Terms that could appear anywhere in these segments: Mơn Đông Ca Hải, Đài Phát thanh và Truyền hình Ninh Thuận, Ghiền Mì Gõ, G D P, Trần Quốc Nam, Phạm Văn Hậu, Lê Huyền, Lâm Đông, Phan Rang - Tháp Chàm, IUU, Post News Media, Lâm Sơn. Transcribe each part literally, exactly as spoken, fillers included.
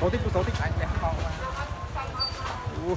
Sáu tích, sáu tích, anh đẹp không? Ui.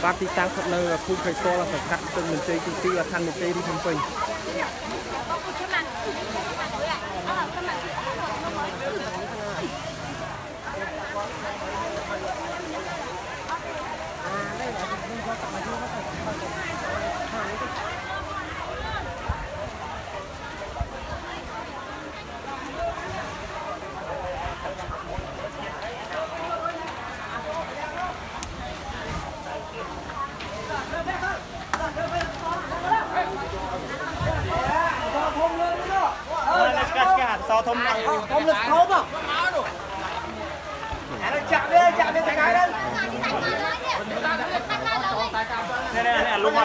và tí tăng thật là phun phải to là phải cắt sân mình chơi ti là khăn mình chơi đi trung bình thông này không lực thấu mà chạm đi chạm đi thành cái đấy này này này lùm mà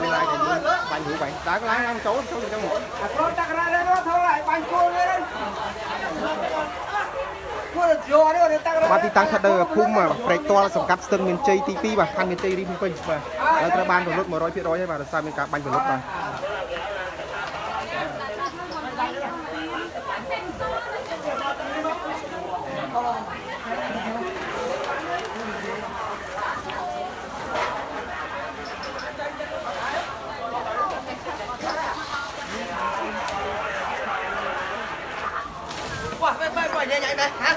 mình lại còn bạn hữu bạn đã có lái không cháu cháu gì trong một con chắc ra đây nó thôi lại bạn cô lên đây cô được giò đấy rồi tăng bạn thì tăng thật là khung mà phải to là sầm cáp sơn miền tây tv và khăn miền tây đi không quên và ở các ban còn lốt một roi phía roi hay vào sao bên cả ban còn lốt mà nhảy nhảy đây hả?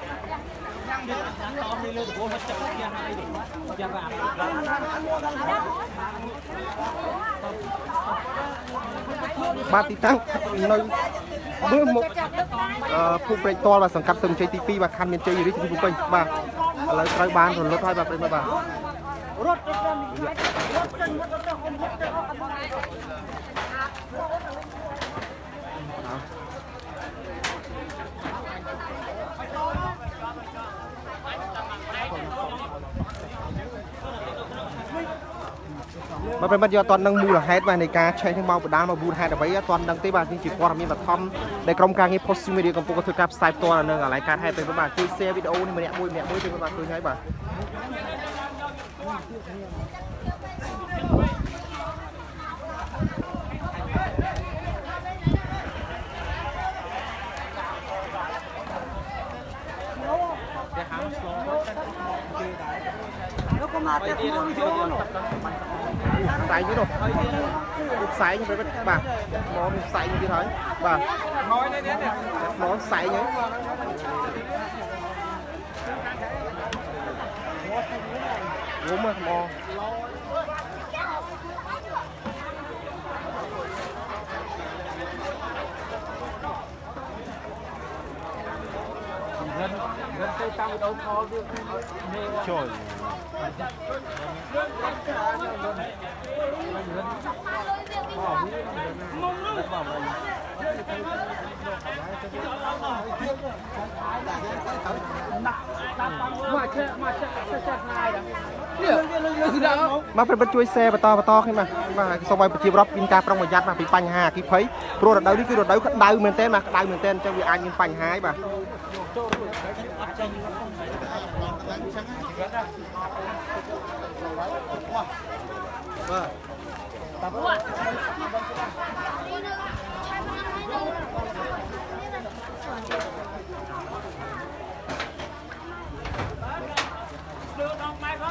Ba tí tăng nơi bước một phụ bệnh to và sản cắt sừng chơi tê pê và khăn miền chơi dưới thì cũng quên bà lấy tay bàn rồi lót hai bà bên bà Mà bây bây giờ toàn đang mua là hết và này cá chạy thang bao của đá mà buôn hai là vậy toàn đang tới bà nhưng chỉ qua làm như là thăm để công ca nghe post media còn có thực cáp sai to là nâng ở lại cá hai bên với bà chơi xe video nhưng mà mẹ môi mẹ môi thì với bà cười ngay bà sải chứ đâu, một sải như vậy bà, món sải như thế thôi, bà, món sải nhớ. Gốm à, mò. Gần gần tới tao đâu khó được. Trời. Mà phải bắt chui xe và to và to khi mà mà sau bài chiều rap kim ca trong một giáp mà bị phanh hà khi thấy pro đợt đầu đi cứ đợt đầu cắt đầu mình tên mà cắt đầu mình tên trong việc anh nhưng phanh hái bà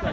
là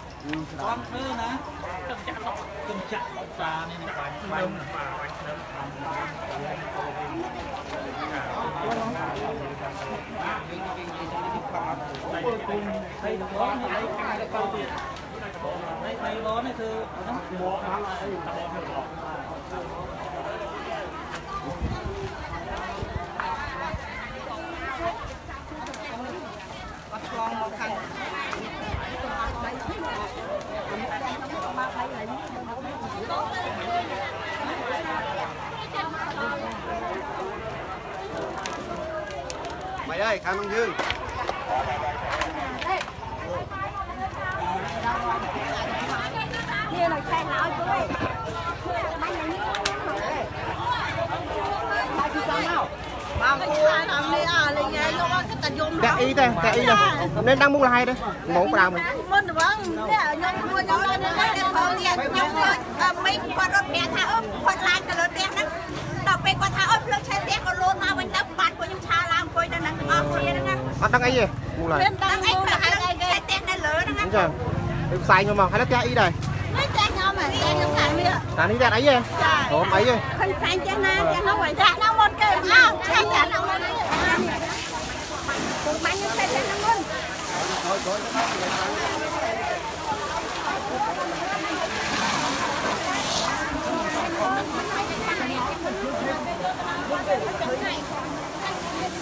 ในในร้อนนี่คือหมอกอะไรวัดคลองมองคันไม่ได้ข้างต้องยืนHãy subscribe cho kênh Ghiền Mì Gõ Để không bỏ lỡ những video hấp dẫn Tán đi dẹt ấy vậy? Ốm ấy vậy? Không xanh chứ nè, chứ không phải dẹt nó môn kìa Không, xanh dẹt nó môn Cũng bánh xanh dẹt nó môn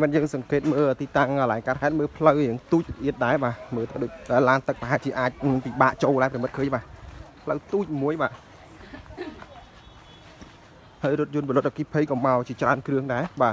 นมันยังสังเกตมือตีตังอะไรการให้มือพลอยอย่างตู้ยึดได้ป่ะมือถ้าดึกลานตะปาจีอาติบะโจแล้วเป็นมัดเคยป่ะเราตู้ม้วยป่ะเฮ้ยรถยนต์บนรถตะกี้เพย์กับเมาจีจานเครื่องได้ป่ะ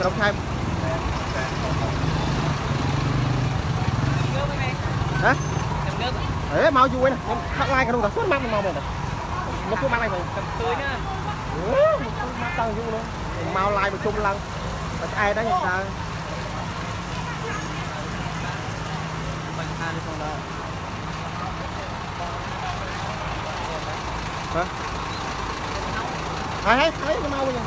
เราใช้ฮะเฮ้ยมาอยู่เว้ยนะทักไลน์กันดูแต่ส่วนมากมันมาบ่อยนะมันพูดมาอะไรบ่อยกันตื้อเนี่ยโอ้มันพูดมาตั้งอยู่เลยมาไลน์มาจุ่มลังแต่ไอ้ได้ยังไงฮะไอ้ไอ้มันมาบ่อยยัง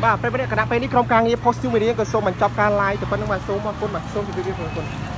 Và bây giờ các bạn hãy đăng ký kênh để ủng hộ kênh của mình.